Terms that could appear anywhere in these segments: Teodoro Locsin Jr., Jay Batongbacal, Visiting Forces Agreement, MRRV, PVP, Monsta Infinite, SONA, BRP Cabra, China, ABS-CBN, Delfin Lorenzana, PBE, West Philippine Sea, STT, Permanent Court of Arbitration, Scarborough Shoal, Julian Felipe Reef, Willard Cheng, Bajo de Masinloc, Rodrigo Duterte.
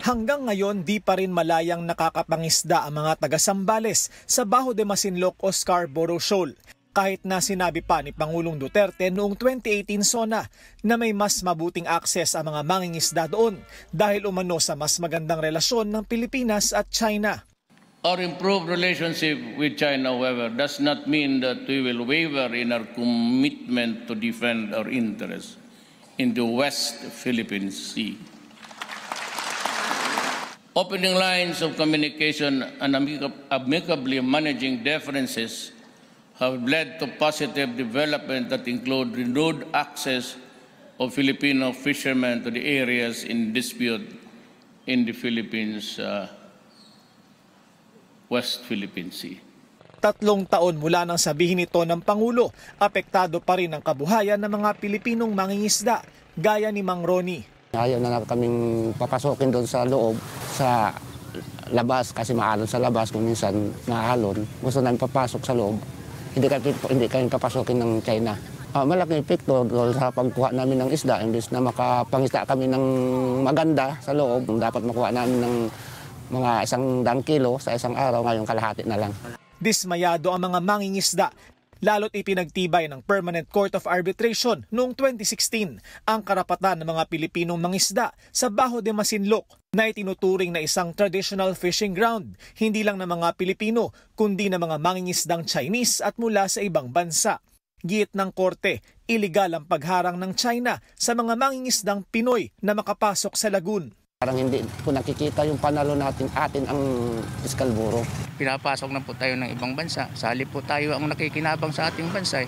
Hanggang ngayon, di pa rin malayang nakakapangisda ang mga taga-Sambales sa Bajo de Masinloc o Scarborough Shoal. Kahit na sinabi pa ni Pangulong Duterte noong 2018 SONA na may mas mabuting akses ang mga mangingisda doon dahil umano sa mas magandang relasyon ng Pilipinas at China. Our improved relationship with China, however, does not mean that we will waver in our commitment to defend our interests in the West Philippine Sea. Opening lines of communication and amicably managing differences have led to positive development that include renewed access of Filipino fishermen to the areas in dispute in the Philippines, West Philippine Sea. 3 taon mula nang sabihin ito ng Pangulo, apektado pa rin ang kabuhayan ng mga Pilipinong mangingisda gaya ni Mang Ronnie. Ayaw na kaming papasokin doon sa loob, sa labas, kasi maalon sa labas kung minsan maalon. Gusto namin papasok sa loob, hindi kami papasokin ng China. Malaking epekto doon sa pagkuha namin ng isda, imbes na makapangisda kami ng maganda sa loob. Dapat makuha namin ng mga 100 kilo sa isang araw, ngayong kalahati na lang. Dismayado ang mga mangingisda. Lalo't ipinagtibay ng Permanent Court of Arbitration noong 2016 ang karapatan ng mga Pilipinong mangisda sa Bajo de Masinloc na itinuturing na isang traditional fishing ground, hindi lang ng mga Pilipino kundi ng mga mangingisdang Chinese at mula sa ibang bansa. Giit ng korte, iligal ang pagharang ng China sa mga mangingisdang Pinoy na makapasok sa lagoon. Parang hindi po nakikita yung panalo natin, atin ang Scarborough. Pinapasok na po tayo ng ibang bansa. Sali po tayo ang nakikinabang sa ating bansa.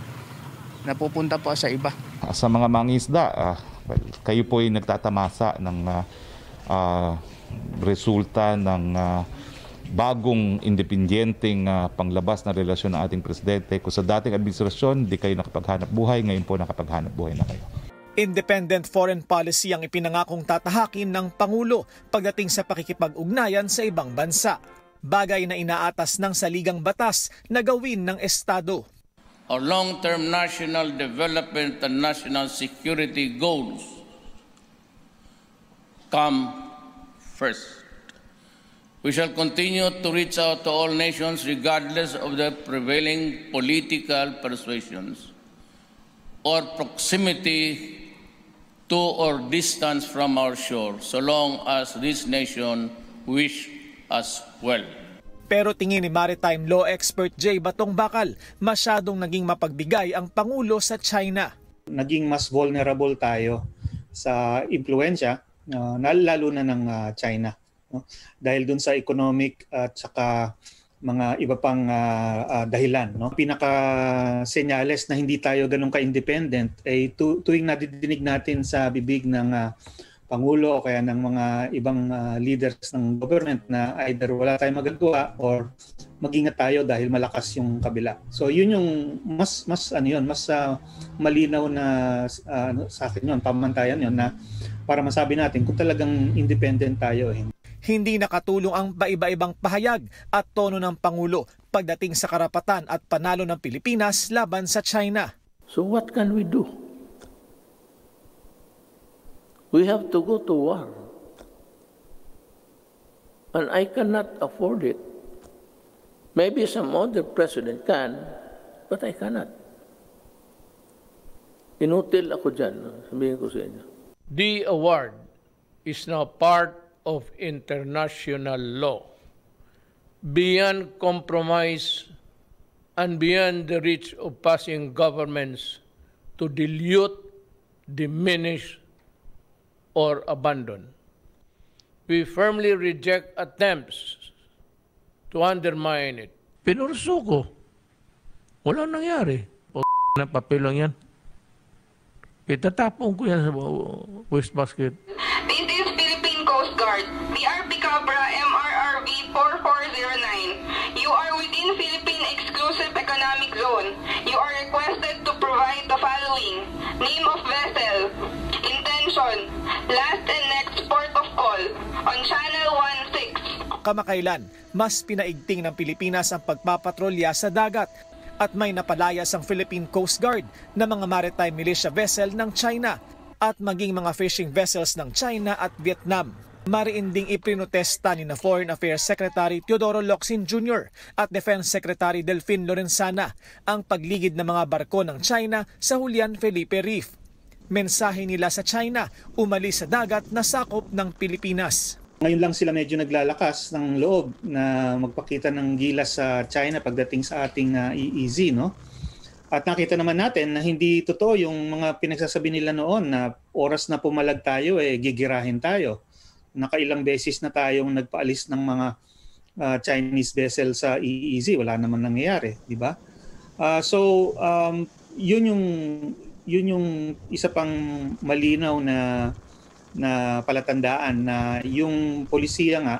Napupunta po sa iba. Sa mga mangisda, kayo po ay nagtatamasa ng resulta ng bagong independyenteng panglabas na relasyon ng ating presidente. Kung sa dating administrasyon, di kayo nakapaghanap buhay, ngayon po nakapaghanap buhay na kayo. Independent foreign policy ang ipinangakong tatahakin ng Pangulo pagdating sa pakikipag-ugnayan sa ibang bansa. Bagay na inaatas ng saligang batas na gawin ng Estado. Our long-term national development and national security goals come first. We shall continue to reach out to all nations regardless of their prevailing political persuasions or proximity to or distance from our shore, so long as this nation wish us well. Pero tingin ni maritime law expert Jay Batongbacal, masyadong naging mapagbigay ang Pangulo sa China. Naging mas vulnerable tayo sa impluensya, lalo na ng China. No? Dahil dun sa economic at saka mga iba pang dahilan. No? Pinaka-senyales na hindi tayo ganun ka-independent ay tuwing nadidinig natin sa bibig ng Pangulo o kaya ng mga ibang leaders ng government na either wala tayong magagawa or mag-ingat tayo dahil malakas yung kabila. So yun yung mas malinaw na sa akin yun, pamantayan yun na para masabi natin kung talagang independent tayo. Eh. Hindi nakatulong ang paiba-ibang pahayag at tono ng Pangulo pagdating sa karapatan at panalo ng Pilipinas laban sa China. So what can we do? We have to go to war. And I cannot afford it. Maybe some other president can, but I cannot. Inutil ako dyan, sabihin ko sa inyo. The award is now part of international law, beyond compromise and beyond the reach of passing governments to dilute, diminish, or abandon. We firmly reject attempts to undermine it. Pinurso ko. Wala nangyari. O na papel lang yan. Itatapong ko yan sa waste basket. This is Philippine Coast Guard, BRP Cabra MRRV 4409. You are within Philippine Exclusive Economic Zone. You are requested to provide the following: name of vessel, intention, last and next port of call on Channel 16. Kamakailan, mas pinaigting ng Pilipinas ang pagpapatrolya sa dagat at may napalayas ang Philippine Coast Guard na mga maritime militia vessel ng China at maging mga fishing vessels ng China at Vietnam. Mariinding iprinotesta ni na Foreign Affairs Secretary Teodoro Locsin Jr. at Defense Secretary Delfin Lorenzana ang pagligid ng mga barko ng China sa Julian Felipe Reef. Mensahe nila sa China, umalis sa dagat na sakop ng Pilipinas. Ngayon lang sila medyo naglalakas ng loob na magpakita ng gilas sa China pagdating sa ating EEZ, no? At nakita naman natin na hindi totoo yung mga pinagsasabi nila noon na oras na pumalag tayo, gigirahin tayo. Nakailang beses na tayong nagpaalis ng mga Chinese vessel sa EEZ. Wala naman nangyayari, di ba? Yun yung isa pang malinaw na palatandaan na yung polisiya nga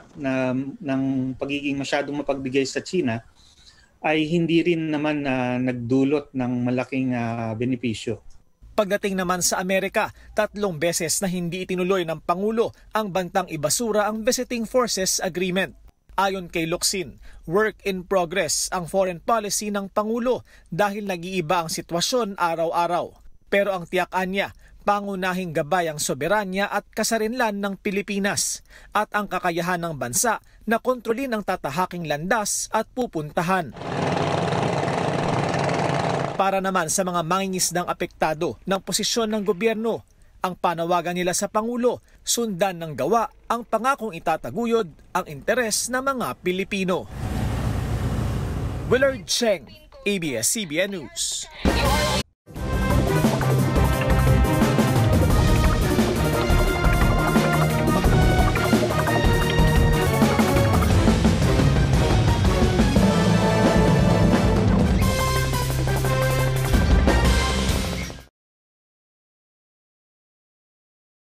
ng pagiging masyadong mapagbigay sa China ay hindi rin naman nagdulot ng malaking benepisyo. Pagdating naman sa Amerika, tatlong beses na hindi itinuloy ng Pangulo ang bantang ibasura ang Visiting Forces Agreement. Ayon kay Locsin, work in progress ang foreign policy ng Pangulo dahil nag-iiba ang sitwasyon araw-araw. Pero ang tiyakan niya, pangunahing gabay ang soberanya at kasarinlan ng Pilipinas at ang kakayahan ng bansa na kontrolin ang tatahaking landas at pupuntahan. Para naman sa mga mangingisdang apektado ng posisyon ng gobyerno, ang panawagan nila sa Pangulo, sundan ng gawa ang pangakong itataguyod ang interes ng mga Pilipino. Willard Cheng, ABS-CBN News.